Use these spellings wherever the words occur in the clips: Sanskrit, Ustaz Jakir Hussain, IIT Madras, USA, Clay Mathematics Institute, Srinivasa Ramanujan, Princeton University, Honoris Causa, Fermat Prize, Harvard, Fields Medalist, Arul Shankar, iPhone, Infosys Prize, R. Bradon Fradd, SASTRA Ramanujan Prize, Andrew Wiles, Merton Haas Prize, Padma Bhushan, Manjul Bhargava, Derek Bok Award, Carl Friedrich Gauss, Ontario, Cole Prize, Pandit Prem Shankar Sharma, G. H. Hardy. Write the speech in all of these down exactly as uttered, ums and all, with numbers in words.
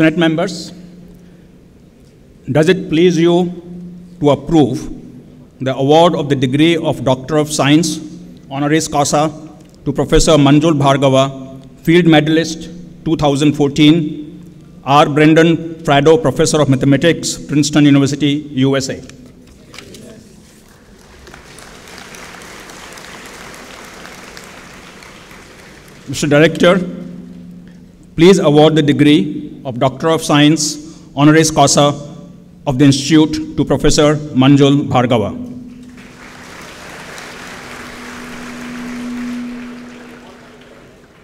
Senate members, does it please you to approve the award of the degree of Doctor of Science, honoris causa, to Professor Manjul Bhargava, Field Medalist two thousand fourteen, R. Bradon Fradd, Professor of Mathematics, Princeton University, U S A. Mister Director, please award the degree of Doctor of Science, honoris causa of the Institute to Professor Manjul Bhargava.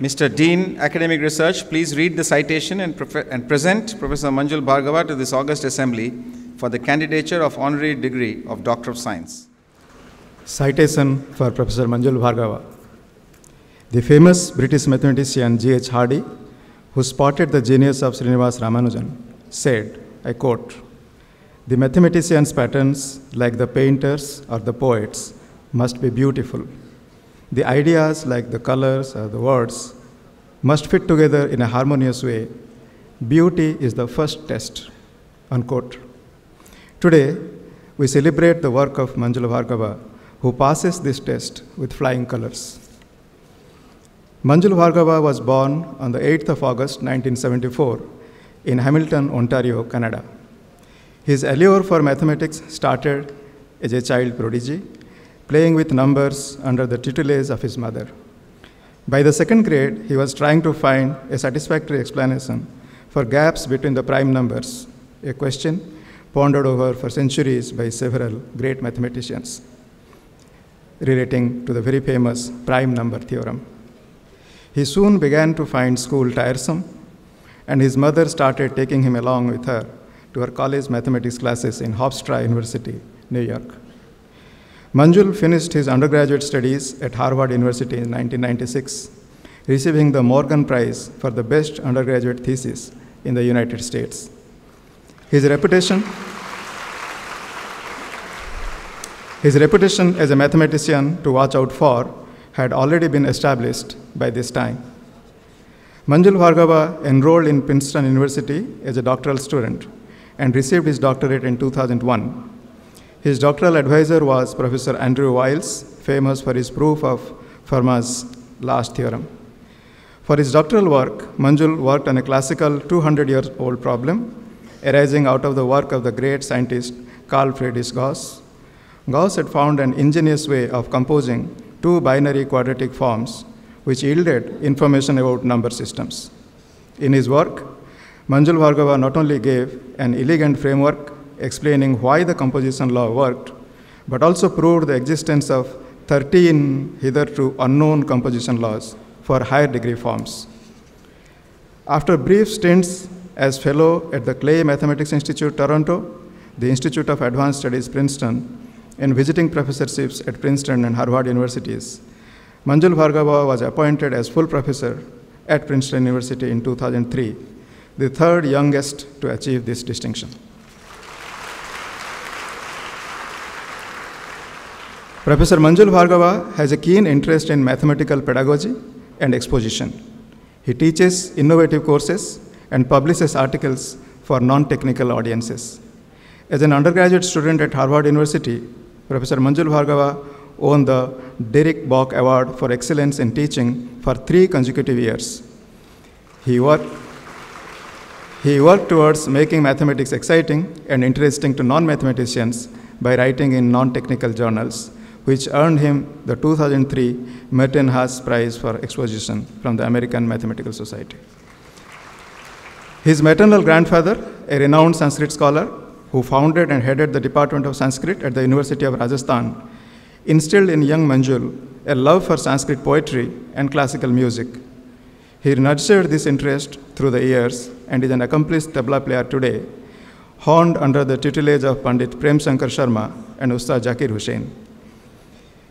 Mister Dean, Academic Research, please read the citation and, and present Professor Manjul Bhargava to this August Assembly for the candidature of honorary degree of Doctor of Science. Citation for Professor Manjul Bhargava. The famous British mathematician G. H. Hardy, who spotted the genius of Srinivasa Ramanujan, said, I quote, "The mathematician's patterns, like the painters or the poets, must be beautiful. The ideas, like the colors or the words, must fit together in a harmonious way. Beauty is the first test," unquote. Today, we celebrate the work of Manjul Bhargava, who passes this test with flying colors. Manjul Bhargava was born on the eighth of August nineteen seventy-four in Hamilton, Ontario, Canada. His allure for mathematics started as a child prodigy, playing with numbers under the tutelage of his mother. By the second grade, he was trying to find a satisfactory explanation for gaps between the prime numbers, a question pondered over for centuries by several great mathematicians, relating to the very famous prime number theorem. He soon began to find school tiresome, and his mother started taking him along with her to her college mathematics classes in SASTRA University, New York. Manjul finished his undergraduate studies at Harvard University in nineteen ninety-six, receiving the Morgan Prize for the best undergraduate thesis in the United States. His reputation, his reputation as a mathematician to watch out for had already been established by this time. Manjul Bhargava enrolled in Princeton University as a doctoral student and received his doctorate in two thousand one. His doctoral advisor was Professor Andrew Wiles, famous for his proof of Fermat's last theorem. For his doctoral work, Manjul worked on a classical two hundred year old problem arising out of the work of the great scientist Carl Friedrich Gauss. Gauss had found an ingenious way of composing two binary quadratic forms which yielded information about number systems. In his work, Manjul Bhargava not only gave an elegant framework explaining why the composition law worked, but also proved the existence of thirteen hitherto unknown composition laws for higher degree forms. After brief stints as fellow at the Clay Mathematics Institute, Toronto, the Institute of Advanced Studies, Princeton, and visiting professorships at Princeton and Harvard universities, Manjul Bhargava was appointed as full professor at Princeton University in two thousand three, the third youngest to achieve this distinction. Professor Manjul Bhargava has a keen interest in mathematical pedagogy and exposition. He teaches innovative courses and publishes articles for non-technical audiences. As an undergraduate student at Harvard University, Professor Manjul Bhargava won the Derek Bok Award for excellence in teaching for three consecutive years. He worked, he worked towards making mathematics exciting and interesting to non-mathematicians by writing in non-technical journals, which earned him the two thousand three Merton Haas Prize for Exposition from the American Mathematical Society. His maternal grandfather, a renowned Sanskrit scholar who founded and headed the Department of Sanskrit at the University of Rajasthan, instilled in young Manjul a love for Sanskrit poetry and classical music. He nurtured this interest through the years and is an accomplished tabla player today, honed under the tutelage of Pandit Prem Shankar Sharma and Ustaz Jakir Hussain.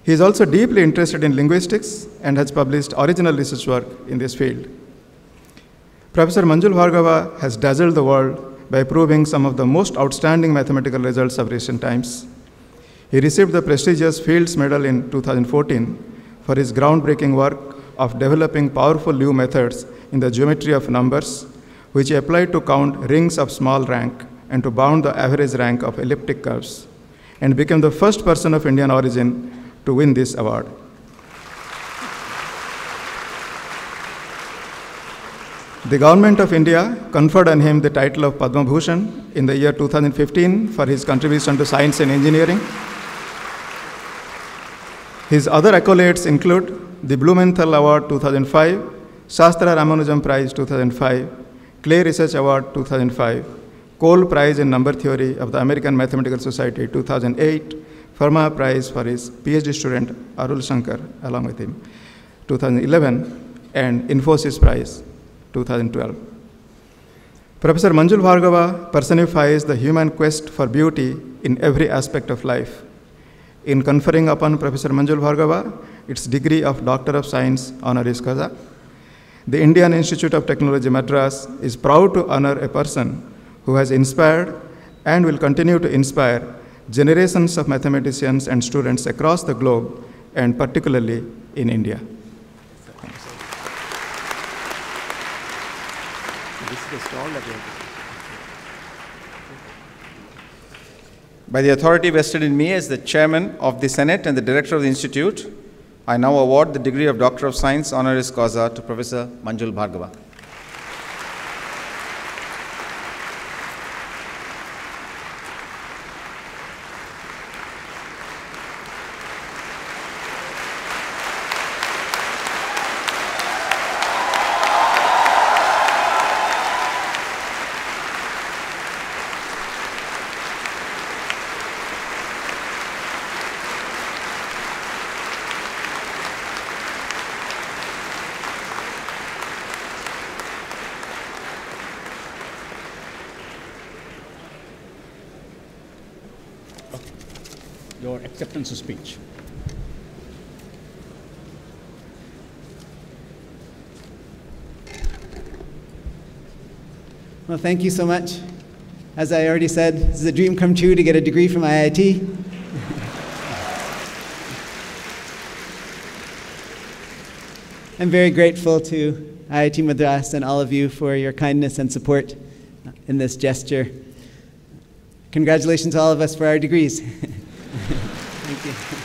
He is also deeply interested in linguistics and has published original research work in this field. Professor Manjul Bhargava has dazzled the world by proving some of the most outstanding mathematical results of recent times. He received the prestigious Fields Medal in two thousand fourteen for his groundbreaking work of developing powerful new methods in the geometry of numbers which apply to count rings of small rank and to bound the average rank of elliptic curves, and became the first person of Indian origin to win this award. The Government of India conferred on him the title of Padma Bhushan in the year two thousand fifteen for his contribution to science and engineering. His other accolades include the Blumenthal Award two thousand five, SASTRA Ramanujan Prize two thousand five, Clay Research Award two thousand five, Cole Prize in Number Theory of the American Mathematical Society two thousand eight, Fermat Prize for his PhD student Arul Shankar, along with him, two thousand eleven, and Infosys Prize two thousand twelve. Professor Manjul Bhargava personifies the human quest for beauty in every aspect of life. In conferring upon Professor Manjul Bhargava its degree of Doctor of Science honoris causa, the Indian Institute of Technology Madras is proud to honor a person who has inspired and will continue to inspire generations of mathematicians and students across the globe, and particularly in India. By the authority vested in me as the Chairman of the Senate and the Director of the Institute, I now award the degree of Doctor of Science honoris causa to Professor Manjul Bhargava. Your acceptance of speech. Well, thank you so much. As I already said, this is a dream come true to get a degree from I I T. I'm very grateful to I I T Madras and all of you for your kindness and support in this gesture. Congratulations to all of us for our degrees. Thank you.